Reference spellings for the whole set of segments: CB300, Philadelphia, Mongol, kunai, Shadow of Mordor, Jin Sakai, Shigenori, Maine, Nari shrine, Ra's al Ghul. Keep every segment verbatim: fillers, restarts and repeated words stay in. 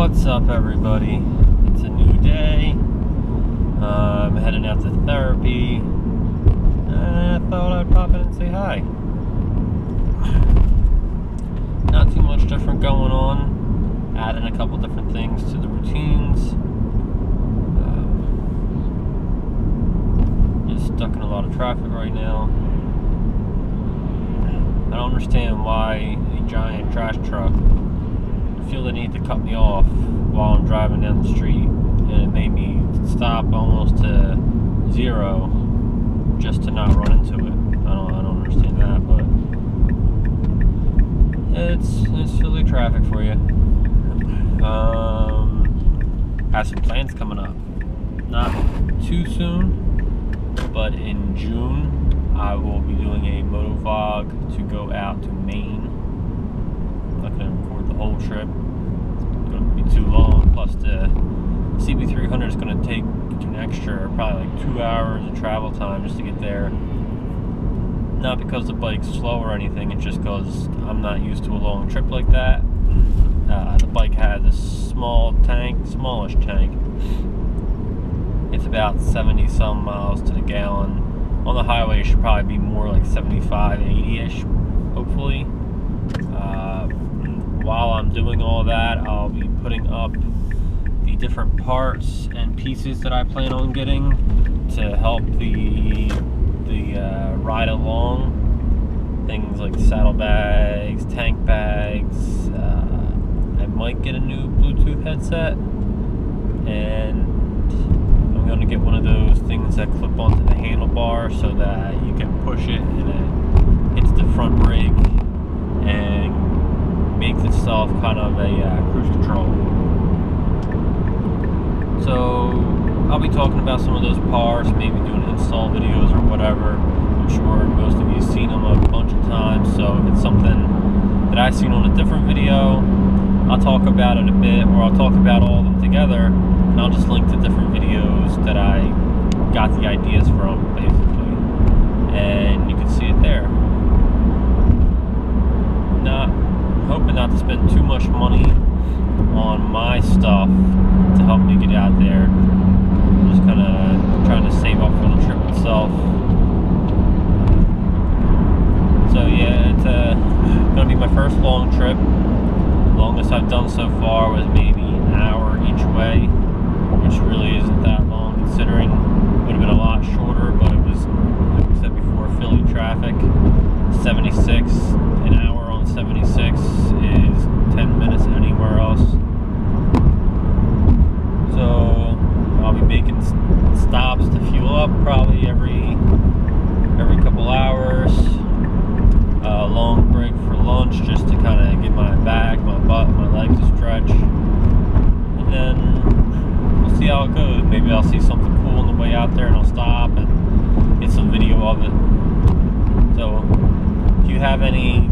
What's up, everybody? It's a new day. Uh, I'm heading out to therapy, and I thought I'd pop in and say hi. Not too much different going on. Adding a couple different things to the routines. Um, just stuck in a lot of traffic right now. I don't understand why a giant trash truck feel the need to cut me off while I'm driving down the street, and it made me stop almost to zero just to not run into it. I don't, I don't understand that, but it's it's Philly traffic for you. Um, have some plans coming up, not too soon, but in June I will be doing a moto vlog to go out to Maine. I'm not going to record the whole trip. It's going to be too long. Plus, the C B three hundred is going to take an extra, probably like two hours of travel time just to get there. Not because the bike's slow or anything. It's just because I'm not used to a long trip like that. Uh, the bike has a small tank, smallish tank. It's about seventy some miles to the gallon. On the highway, it should probably be more like seventy-five, eighty-ish, hopefully. Uh, while I'm doing all that, I'll be putting up the different parts and pieces that I plan on getting to help the the uh, ride along. Things like saddlebags, tank bags. Uh, I might get a new Bluetooth headset, and I'm going to get one of those things that clip onto the handlebar so that you can push it and it hits the front brake and makes itself kind of a uh, cruise control. So I'll be talking about some of those parts, maybe doing install videos or whatever. I'm sure most of you have seen them a bunch of times, so if it's something that I've seen on a different video, I'll talk about it a bit, or I'll talk about all of them together, and I'll just link to different videos that I got the ideas from, basically, and you can see it there. Not hoping not to spend too much money on my stuff to help me get out there. I'm just kind of trying to save up for the trip itself. So yeah, it's uh, gonna be my first long trip. The longest I've done so far was maybe an hour each way, which really isn't that long considering. Would have been a lot shorter, but it was, like I said before, Philly traffic. seventy-six an hour. seventy-six is ten minutes anywhere else, so I'll be making stops to fuel up probably every every couple hours. A long break for lunch just to kind of get my back, my butt, my legs to stretch, and then we'll see how it goes. Maybe I'll see something cool on the way out there and I'll stop and get some video of it. So if you have any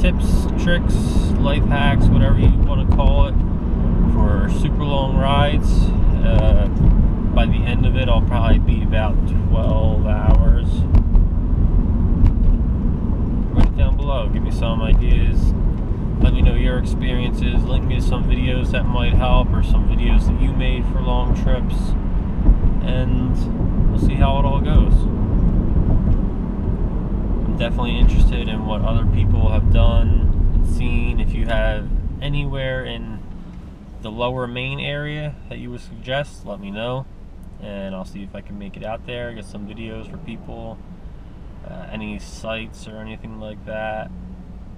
tips, tricks, life hacks, whatever you want to call it, for super long rides, uh, by the end of it I'll probably be about twelve hours. Write it down below, give me some ideas, let me know your experiences, link me to some videos that might help, or some videos that you made for long trips, and we'll see how it all goes. Definitely interested in what other people have done and seen. If you have anywhere in the lower Maine area that you would suggest, let me know, and I'll see if I can make it out there, get some videos for people, uh, any sites or anything like that,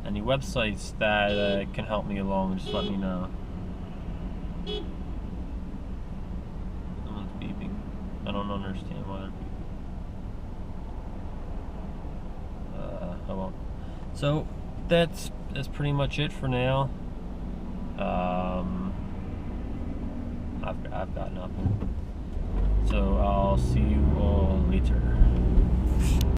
any websites that uh, can help me along, just let me know. Someone's beeping. I don't understand why they're beeping. I won't. So that's that's pretty much it for now. Um, I've, I've got nothing. So I'll see you all later.